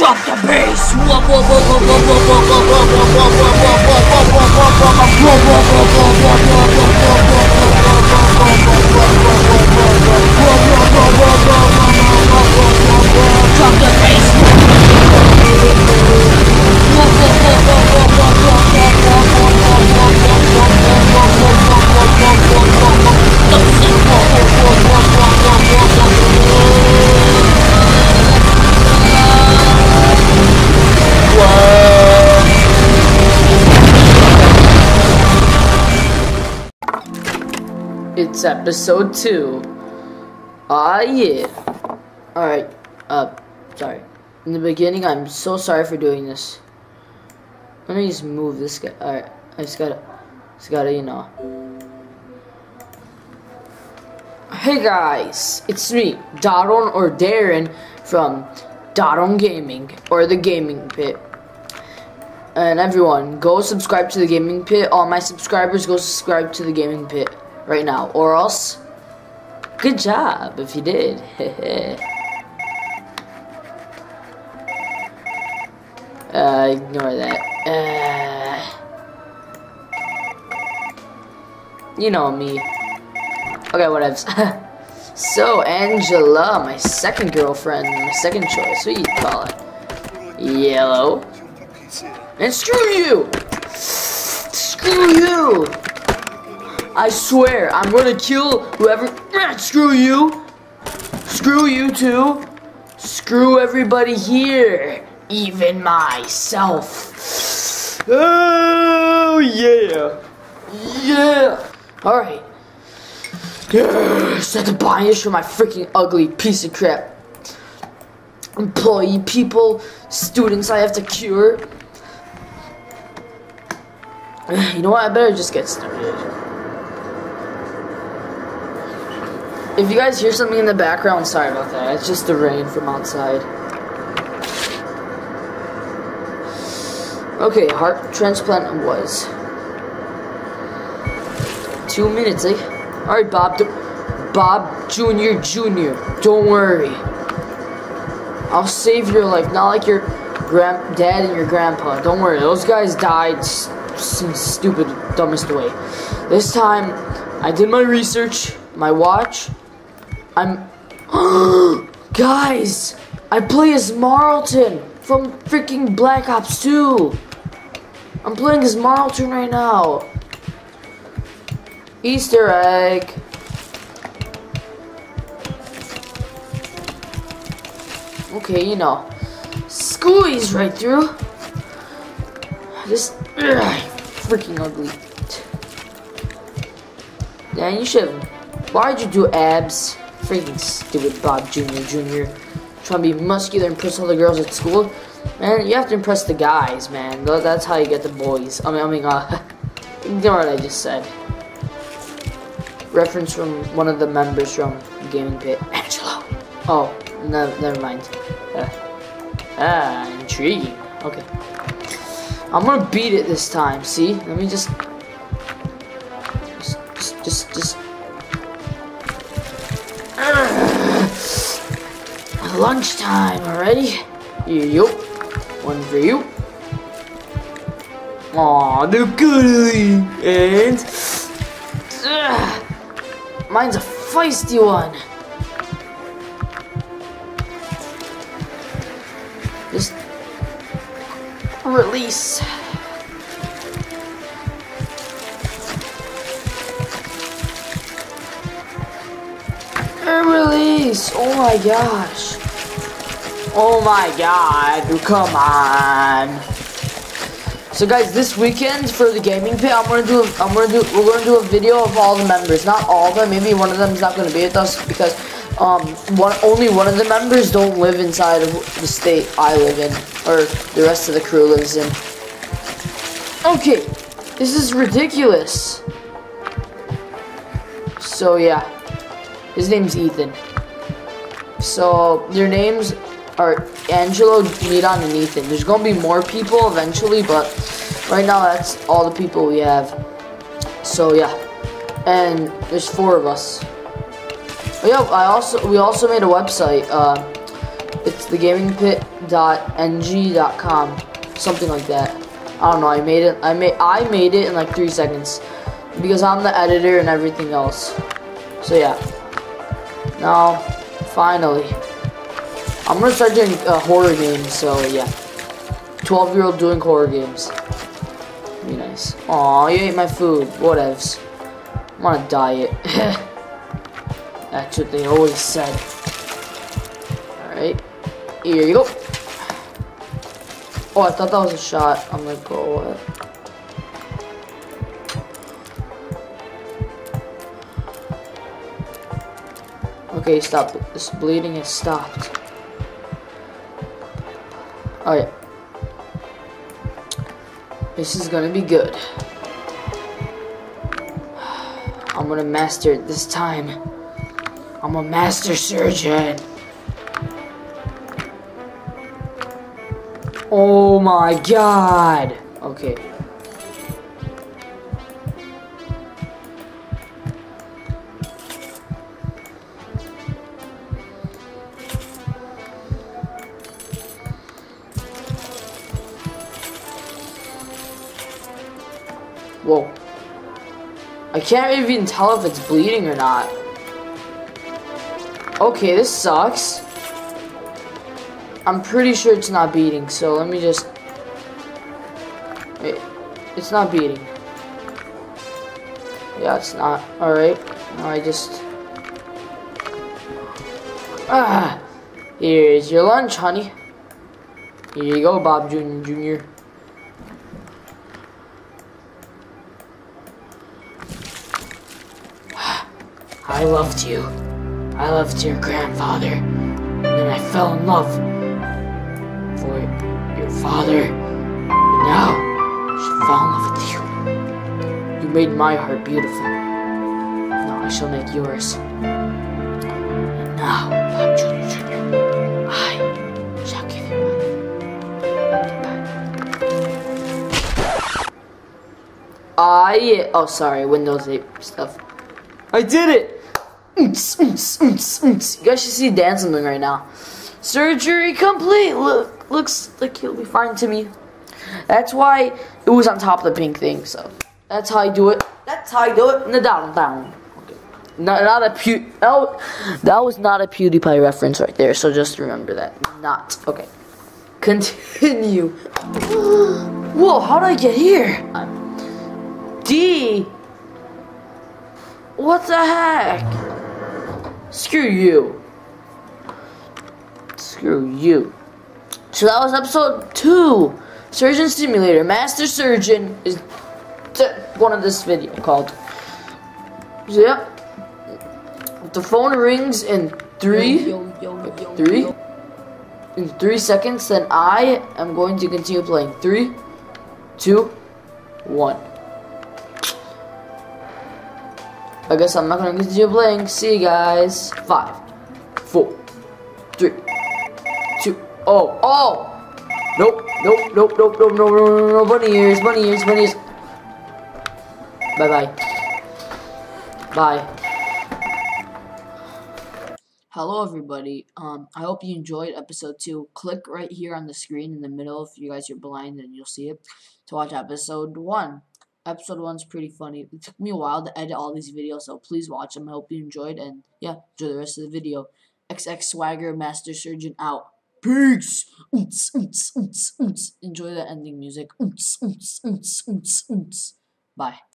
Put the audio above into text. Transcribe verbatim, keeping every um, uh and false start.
Drop the bass! Drop the It's episode two. Ah, yeah. Alright, uh, sorry. In the beginning, I'm so sorry for doing this. Let me just move this guy. Alright, I just gotta, just gotta, you know. Hey guys, it's me, Daron or Daron from Daron Gaming or The Gaming Pit. And everyone, go subscribe to The Gaming Pit. All my subscribers, go subscribe to The Gaming Pit right now, or else good job if you did. uh, ignore that. Uh, you know me. Okay, whatevs. So Angela, my second girlfriend, my second choice, what do you call it? Yellow. And screw you! Screw you! I swear, I'm gonna kill whoever. Screw you! Screw you too! Screw everybody here! Even myself! Oh yeah! Yeah! Alright. Set the binders for my freaking ugly piece of crap. Employee people, students I have to cure. You know what? I better just get started. If you guys hear something in the background, sorry about that. It's just the rain from outside. Okay, heart transplant was two minutes, eh? All right, Bob, Bob Junior, Junior. Don't worry, I'll save your life. Not like your granddad and your grandpa. Don't worry, those guys died in stupid, dumbest way. This time, I did my research, my watch. I'm guys, I play as Marlton from freaking Black Ops two. I'm playing as Marlton right now. Easter egg. Okay, you know. Squeeze right through. This ugh, freaking ugly. Then you should. Why'd you do abs? Freaking stupid Bob Junior Junior Trying to be muscular and impress all the girls at school. Man, you have to impress the guys, man. That's how you get the boys. I mean, I mean, uh, ignore what I just said. Reference from one of the members from The Gaming Pit. Angelo. Oh, no, never mind. Uh, ah, intriguing. Okay. I'm gonna beat it this time, see? Let me just... Just, just, just... just lunchtime already. Yup. One for you. Aw, the goodie. And uh, mine's a feisty one. Just release. Release. Oh my gosh. Oh my god, come on. So guys, this weekend for The Gaming Pit, I'm gonna do I'm gonna do we're gonna do a video of all the members. Not all of them, maybe one of them is not gonna be with us because um one only one of the members don't live inside of the state I live in, or the rest of the crew lives in. Okay, this is ridiculous. So yeah. His name's Ethan. So their names are Angelo, Nidon, and Ethan. There's gonna be more people eventually, but right now that's all the people we have. So yeah, and there's four of us. Oh, yeah, I also we also made a website. Uh, It's the gaming pit dot N G dot com, something like that. I don't know. I made it. I made. I made it in like three seconds because I'm the editor and everything else. So yeah. Now, finally, I'm gonna start doing uh, horror games. So yeah, twelve year old doing horror games. Be nice. Aw, you ate my food. Whatevs. I'm on a diet. That's what they always said. Alright. Here you go. Oh, I thought that was a shot. I'm like, oh, what? Okay, stop. This bleeding has stopped. Alright. This is gonna be good. I'm gonna master it this time. I'm a master surgeon. Oh my god. Okay. Whoa. I can't even tell if it's bleeding or not. Okay, this sucks. I'm pretty sure it's not beating, so let me just... Wait, it's not beating. Yeah, it's not. Alright, now I just... Ah! Here's your lunch, honey. Here you go, Bob Junior I loved you. I loved your grandfather. And then I fell in love for your father. And now I fell in love with you. You made my heart beautiful. Now I shall make yours. And now, Bob Junior Junior, I shall give you mine. Goodbye. Ah, yeah. Oh, sorry. Windows eight stuff. I did it! You guys should see Dan something right now. Surgery complete. Look, looks like he'll be fine to me. That's why it was on top of the pink thing. So that's how I do it. That's how I do it in the downtown. Okay. Not, not a pew. Oh, that was not a PewDiePie reference right there. So just remember that. Not okay. Continue. Whoa! How did I get here? I'm D. What the heck? Screw you. Screw you. So that was episode two. Surgeon Simulator. Master Surgeon is one of this video called. So, yep. The phone rings in three, three, in three seconds. Then I am going to continue playing. Three, two, one. I guess I'm not gonna continue playing. See you guys. Five, four, three, two. Oh, oh! Nope, nope, nope, nope, nope, no, no, no, no, bunny ears, bunny ears, bunny ears. Bye, bye, bye. Hello, everybody. Um, I hope you enjoyed episode two. Click right here on the screen in the middle if you guys are blind, and you'll see it to watch episode one. Episode one's pretty funny. It took me a while to edit all these videos, so please watch them. I hope you enjoyed, and yeah, enjoy the rest of the video. X X Swagger, Master Surgeon out. Peace! Oots, oots, oots, oots. Enjoy the ending music. Oots, oots, oots, oots, oots. Bye.